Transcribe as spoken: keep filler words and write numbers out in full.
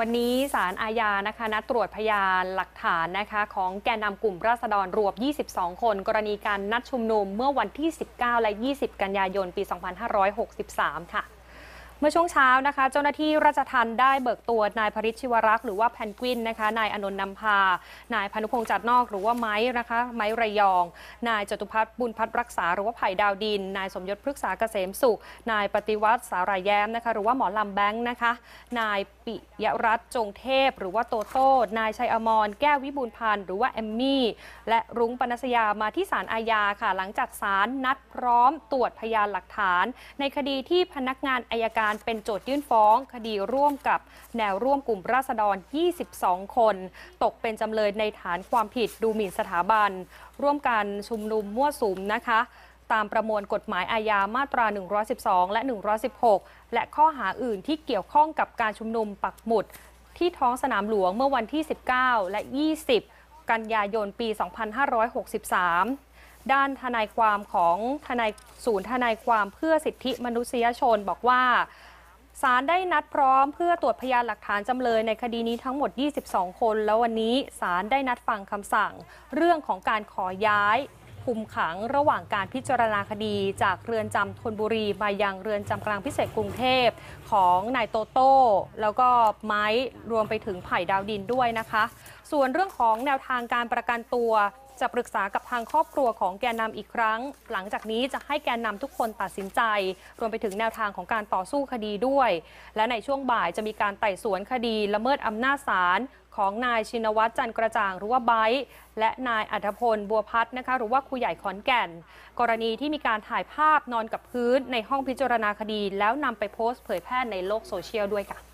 วันนี้ศาลอาญานะคะนัดตรวจพยานหลักฐานนะคะของแกนนำกลุ่มราษฎรรวมยี่สิบสองคนกรณีการนัดชุมนุมเมื่อวันที่สิบเก้าและยี่สิบกันยายนปีสองพันห้าร้อยหกสิบสามค่ะเมื่อช่วงเช้านะคะเจ้าหน้าที่ราชทัณฑ์ได้เบิกตัวนายพริช ชิวรักษ์หรือว่าแพนกวินนะคะนายอนนท์นำพานายพานุพงษ์จัดนอกหรือว่าไม้นะคะไม้ระยองนายจตุพัฒน์บุญพัฒน์รักษาหรือว่าไผ่ดาวดินนายสมยศพฤกษาเกษมสุขนายปฏิวัติสารายแย้มนะคะหรือว่าหมอลำแบงค์นะคะนายปิยรัตน์จงเทพหรือว่าโตโต้นายชัยอมรแก้ววิบูลพันธ์หรือว่าแอมมี่และรุ้งปนัสยามาที่ศาลอาญาค่ะหลังจากศาลนัดพร้อมตรวจพยานหลักฐานในคดีที่พนักงานอัยการเป็นโจทยื่นฟ้องคดีร่วมกับแนวร่วมกลุ่มราษฎรยี่สิบสองคนตกเป็นจำเลยในฐานความผิดดูหมิ่นสถาบันร่วมกันชุมนุมมั่วสุมนะคะตามประมวลกฎหมายอาญามาตราหนึ่งร้อยสิบสองและหนึ่งร้อยสิบหกและข้อหาอื่นที่เกี่ยวข้องกับการชุมนุมปักหมุดที่ท้องสนามหลวงเมื่อวันที่สิบเก้าและยี่สิบกันยายนปีสองพันห้าร้อยหกสิบสามด้านทนายความของทนายศูนย์ทนายความเพื่อสิทธิมนุษยชนบอกว่าศาลได้นัดพร้อมเพื่อตรวจพยานหลักฐานจำเลยในคดีนี้ทั้งหมดยี่สิบสองคนแล้ววันนี้ศาลได้นัดฟังคำสั่งเรื่องของการขอย้ายคุมขังระหว่างการพิจารณาคดีจากเรือนจำธนบุรีมายังเรือนจำกลางพิเศษกรุงเทพของนายโตโต้แล้วก็ไม้รวมไปถึงไผ่ดาวดินด้วยนะคะส่วนเรื่องของแนวทางการประกันตัวจะปรึกษากับทางครอบครัวของแกนนำอีกครั้งหลังจากนี้จะให้แกนนำทุกคนตัดสินใจรวมไปถึงแนวทางของการต่อสู้คดีด้วยและในช่วงบ่ายจะมีการไต่สวนคดีละเมิดอำนาจศาลของนายชินวัตรจันกระจ่างหรือว่าไบต์และนายอัธพลบัวพัฒน์นะคะหรือว่าครูใหญ่ขอนแก่นกรณีที่มีการถ่ายภาพนอนกับพื้นในห้องพิจารณาคดีแล้วนำไปโพสต์เผยแพร่ในโลกโซเชียลด้วยค่ะ